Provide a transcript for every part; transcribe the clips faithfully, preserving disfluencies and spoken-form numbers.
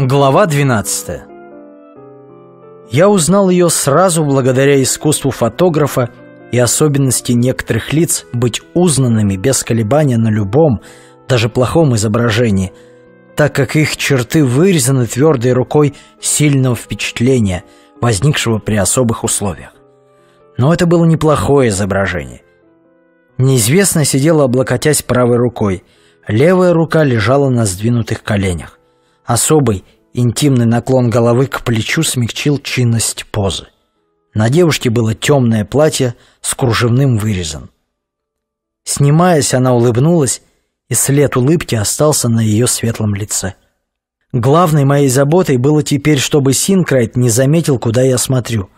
Глава двенадцатая. Я узнал ее сразу благодаря искусству фотографа и особенности некоторых лиц быть узнанными без колебания на любом, даже плохом изображении, так как их черты вырезаны твердой рукой сильного впечатления, возникшего при особых условиях. Но это было неплохое изображение. Неизвестная сидела, облокотясь правой рукой. Левая рука лежала на сдвинутых коленях. Особый, интимный наклон головы к плечу смягчил чинность позы. На девушке было темное платье с кружевным вырезом. Снимаясь, она улыбнулась, и след улыбки остался на ее светлом лице. Главной моей заботой было теперь, чтобы Синкрайт не заметил, куда я смотрю.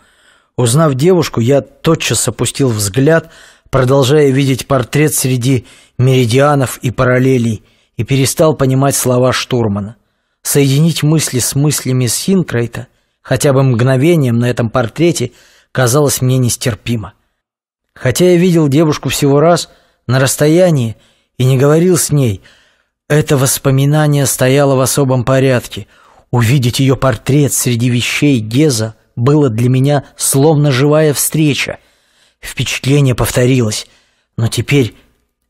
Узнав девушку, я тотчас опустил взгляд, продолжая видеть портрет среди меридианов и параллелей, и перестал понимать слова штурмана. Соединить мысли с мыслями Синкрайта хотя бы мгновением на этом портрете казалось мне нестерпимо. Хотя я видел девушку всего раз на расстоянии и не говорил с ней, это воспоминание стояло в особом порядке. Увидеть ее портрет среди вещей Геза было для меня словно живая встреча. Впечатление повторилось, но теперь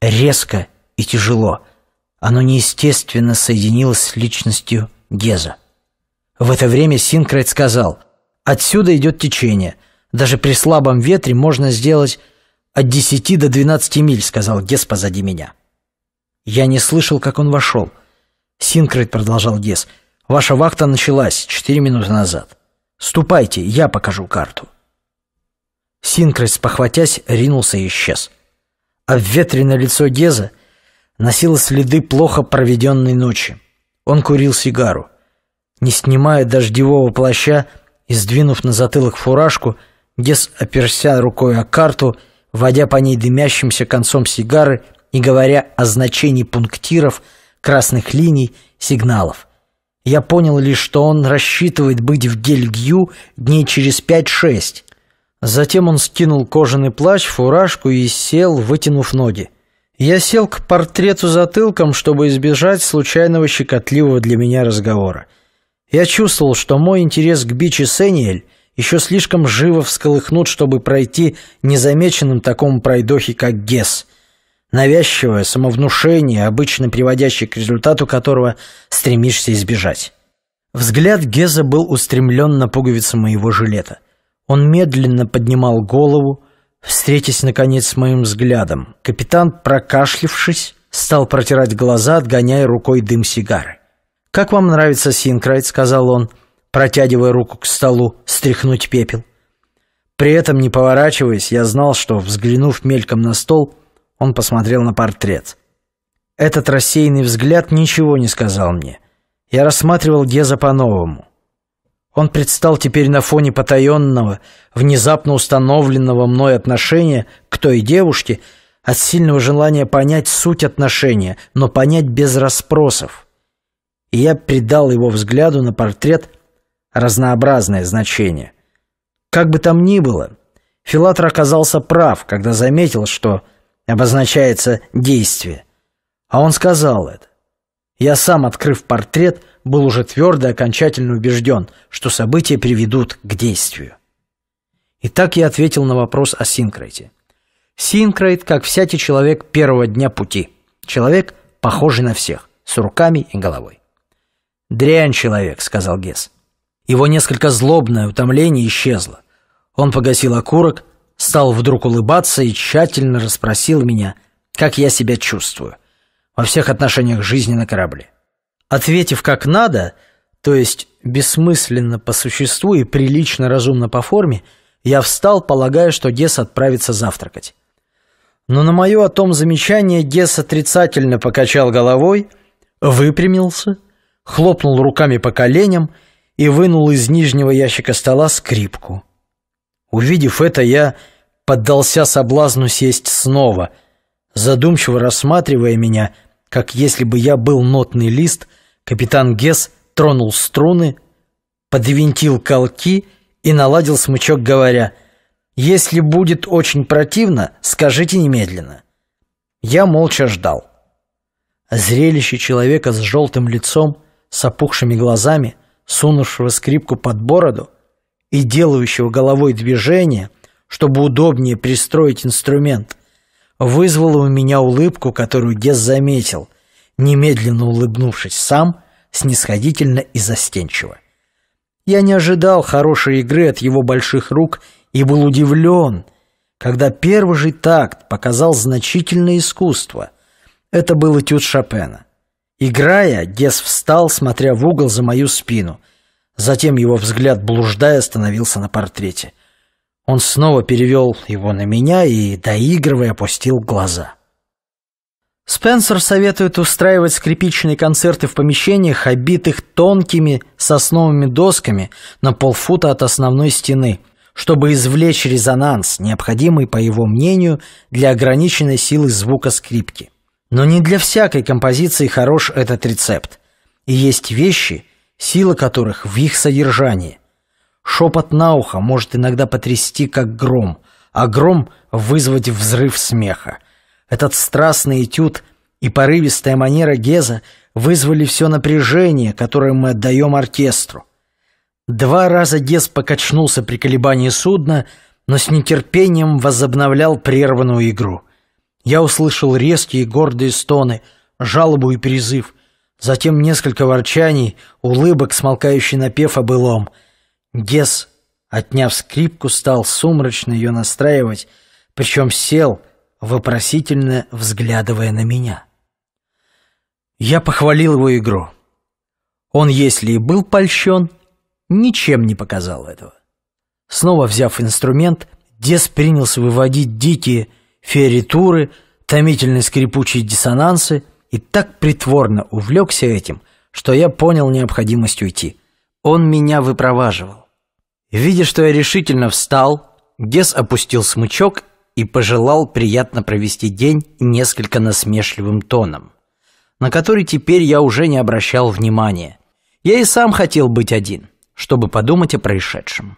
резко и тяжело. Оно неестественно соединилось с личностью Геза. В это время Синкрайт сказал: «Отсюда идет течение. Даже при слабом ветре можно сделать от десяти до двенадцати миль», — сказал Гез позади меня. Я не слышал, как он вошел. «Синкрайт», — продолжал Гез, — «ваша вахта началась четыре минуты назад. Ступайте, я покажу карту». Синкрайт, спохватясь, ринулся и исчез. Обветренное лицо Геза носило следы плохо проведенной ночи. Он курил сигару. Не снимая дождевого плаща и сдвинув на затылок фуражку, Гез оперся рукой о карту, водя по ней дымящимся концом сигары и говоря о значении пунктиров, красных линий, сигналов. Я понял лишь, что он рассчитывает быть в Гельгью дней через пять-шесть. Затем он скинул кожаный плащ, фуражку и сел, вытянув ноги. Я сел к портрету затылком, чтобы избежать случайного щекотливого для меня разговора. Я чувствовал, что мой интерес к Биче Сениэль еще слишком живо всколыхнут, чтобы пройти незамеченным такому пройдохе, как Гез. Навязчивое самовнушение, обычно приводящее к результату которого стремишься избежать. Взгляд Геза был устремлен на пуговицы моего жилета. Он медленно поднимал голову, встретясь, наконец, с моим взглядом. Капитан, прокашлившись, стал протирать глаза, отгоняя рукой дым сигары. «Как вам нравится, Синкрайт?» — сказал он, протягивая руку к столу, стряхнуть пепел. При этом, не поворачиваясь, я знал, что, взглянув мельком на стол, он посмотрел на портрет. Этот рассеянный взгляд ничего не сказал мне. Я рассматривал Геза по-новому. Он предстал теперь на фоне потаенного, внезапно установленного мной отношения к той девушке от сильного желания понять суть отношения, но понять без расспросов. И я придал его взгляду на портрет разнообразное значение. Как бы там ни было, Филатр оказался прав, когда заметил, что обозначается действие. А он сказал это. Я сам, открыв портрет, был уже твердо и окончательно убежден, что события приведут к действию. И так я ответил на вопрос о Синкрайте. Синкрайт, как всякий человек первого дня пути. Человек, похожий на всех, с руками и головой. «Дрянь человек», — сказал Гез. Его несколько злобное утомление исчезло. Он погасил окурок, стал вдруг улыбаться и тщательно расспросил меня, как я себя чувствую во всех отношениях жизни на корабле. Ответив как надо, то есть бессмысленно по существу и прилично разумно по форме, я встал, полагая, что Гез отправится завтракать. Но на мое о том замечание Гез отрицательно покачал головой, выпрямился, хлопнул руками по коленям и вынул из нижнего ящика стола скрипку. Увидев это, я поддался соблазну сесть снова, задумчиво рассматривая меня, как если бы я был нотный лист. Капитан Гез тронул струны, подвинтил колки и наладил смычок, говоря: «Если будет очень противно, скажите немедленно». Я молча ждал. Зрелище человека с желтым лицом, с опухшими глазами, сунувшего скрипку под бороду и делающего головой движение, чтобы удобнее пристроить инструмент, вызвало у меня улыбку, которую Гез заметил, немедленно улыбнувшись сам, снисходительно и застенчиво. Я не ожидал хорошей игры от его больших рук и был удивлен, когда первый же такт показал значительное искусство. Это был этюд Шопена. Играя, Гез встал, смотря в угол за мою спину. Затем его взгляд, блуждая, остановился на портрете. Он снова перевел его на меня и, доигрывая, опустил глаза. Спенсер советует устраивать скрипичные концерты в помещениях, обитых тонкими сосновыми досками на полфута от основной стены, чтобы извлечь резонанс, необходимый, по его мнению, для ограниченной силы звука скрипки. Но не для всякой композиции хорош этот рецепт. И есть вещи, сила которых в их содержании. Шепот на ухо может иногда потрясти, как гром, а гром вызвать взрыв смеха. Этот страстный этюд и порывистая манера Геза вызвали все напряжение, которое мы отдаем оркестру. Два раза Гез покачнулся при колебании судна, но с нетерпением возобновлял прерванную игру. Я услышал резкие гордые стоны, жалобу и призыв, затем несколько ворчаний, улыбок, смолкающий напев о былом. Гез, отняв скрипку, стал сумрачно ее настраивать, причем сел, вопросительно взглядывая на меня. Я похвалил его игру. Он, если и был польщен, ничем не показал этого. Снова взяв инструмент, Гез принялся выводить дикие фиоритуры, томительные скрипучие диссонансы, и так притворно увлекся этим, что я понял необходимость уйти. Он меня выпроваживал. Видя, что я решительно встал, Гез опустил смычок и пожелал приятно провести день несколько насмешливым тоном, на который теперь я уже не обращал внимания. Я и сам хотел быть один, чтобы подумать о происшедшем.